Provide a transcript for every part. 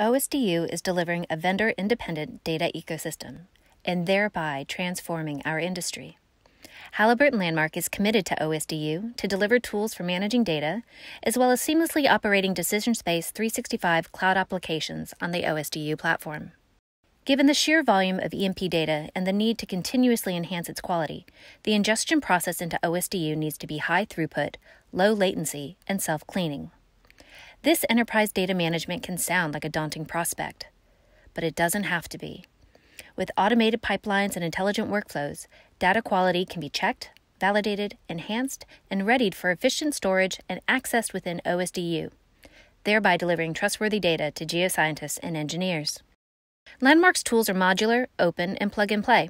OSDU is delivering a vendor-independent data ecosystem and thereby transforming our industry. Halliburton Landmark is committed to OSDU to deliver tools for managing data, as well as seamlessly operating DecisionSpace 365 cloud applications on the OSDU platform. Given the sheer volume of EMP data and the need to continuously enhance its quality, the ingestion process into OSDU needs to be high throughput, low latency, and self-cleaning. This enterprise data management can sound like a daunting prospect, but it doesn't have to be. With automated pipelines and intelligent workflows, data quality can be checked, validated, enhanced, and readied for efficient storage and accessed within OSDU, thereby delivering trustworthy data to geoscientists and engineers. Landmark's tools are modular, open, and plug-and-play.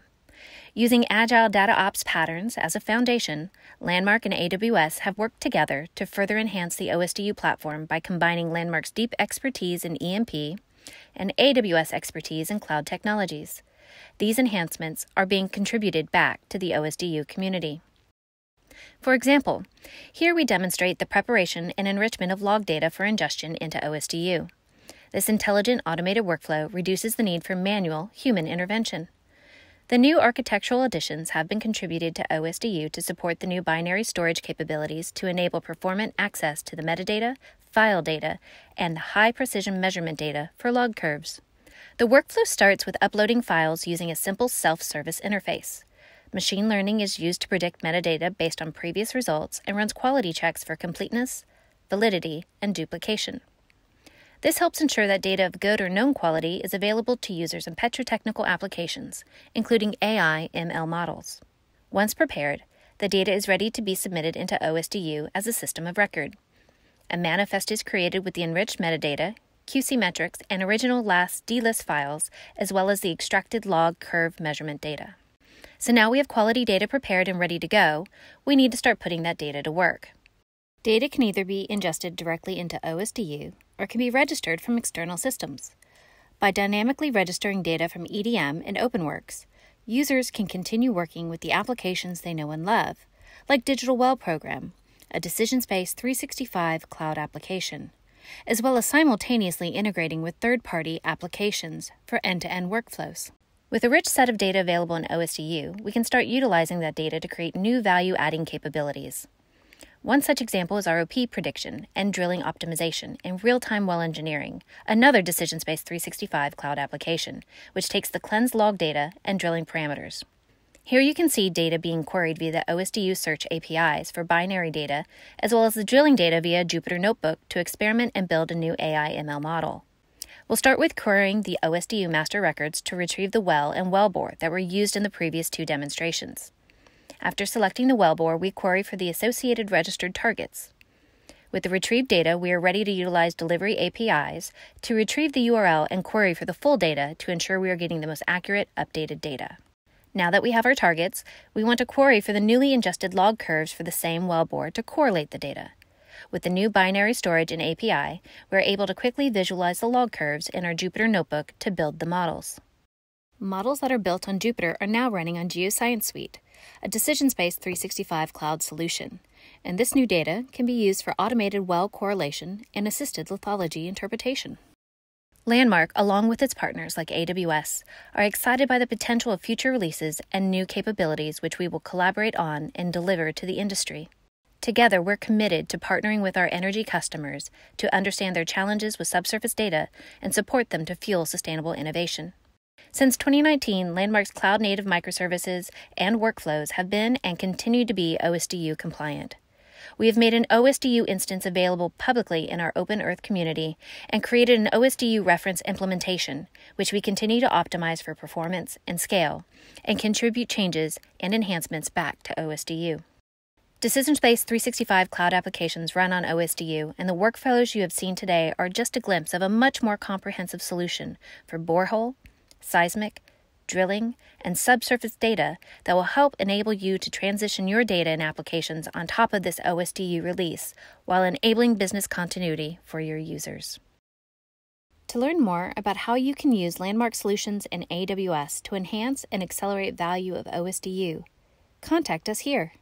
Using agile data ops patterns as a foundation, Landmark and AWS have worked together to further enhance the OSDU platform by combining Landmark's deep expertise in EMP and AWS expertise in cloud technologies. These enhancements are being contributed back to the OSDU community. For example, here we demonstrate the preparation and enrichment of log data for ingestion into OSDU. This intelligent automated workflow reduces the need for manual human intervention. The new architectural additions have been contributed to OSDU to support the new binary storage capabilities to enable performant access to the metadata, file data, and the high-precision measurement data for log curves. The workflow starts with uploading files using a simple self-service interface. Machine learning is used to predict metadata based on previous results and runs quality checks for completeness, validity, and duplication. This helps ensure that data of good or known quality is available to users in petrotechnical applications, including AI ML models. Once prepared, the data is ready to be submitted into OSDU as a system of record. A manifest is created with the enriched metadata, QC metrics, and original LAS DLIS files, as well as the extracted log curve measurement data. So now we have quality data prepared and ready to go. We need to start putting that data to work. Data can either be ingested directly into OSDU or can be registered from external systems. By dynamically registering data from EDM and OpenWorks, users can continue working with the applications they know and love, like Digital Well Program, a DecisionSpace 365 cloud application, as well as simultaneously integrating with third-party applications for end-to-end workflows. With a rich set of data available in OSDU, we can start utilizing that data to create new value-adding capabilities. One such example is ROP prediction and drilling optimization in real-time well engineering, another DecisionSpace 365 cloud application, which takes the cleansed log data and drilling parameters. Here you can see data being queried via the OSDU search APIs for binary data, as well as the drilling data via Jupyter Notebook to experiment and build a new AI ML model. We'll start with querying the OSDU master records to retrieve the well and wellbore that were used in the previous two demonstrations. After selecting the wellbore, we query for the associated registered targets. With the retrieved data, we are ready to utilize delivery APIs to retrieve the URL and query for the full data to ensure we are getting the most accurate, updated data. Now that we have our targets, we want to query for the newly ingested log curves for the same wellbore to correlate the data. With the new binary storage and API, we are able to quickly visualize the log curves in our Jupyter Notebook to build the models. Models that are built on Jupyter are now running on Geoscience Suite, a DecisionSpace 365 cloud solution, and this new data can be used for automated well correlation and assisted lithology interpretation. Landmark, along with its partners like AWS, are excited by the potential of future releases and new capabilities which we will collaborate on and deliver to the industry. Together, we're committed to partnering with our energy customers to understand their challenges with subsurface data and support them to fuel sustainable innovation. Since 2019, Landmark's cloud-native microservices and workflows have been and continue to be OSDU compliant. We have made an OSDU instance available publicly in our Open Earth community and created an OSDU reference implementation, which we continue to optimize for performance and scale, and contribute changes and enhancements back to OSDU. DecisionSpace 365 cloud applications run on OSDU, and the workflows you have seen today are just a glimpse of a much more comprehensive solution for borehole, seismic, drilling, and subsurface data that will help enable you to transition your data and applications on top of this OSDU release while enabling business continuity for your users. To learn more about how you can use Landmark Solutions and AWS to enhance and accelerate value of OSDU, contact us here.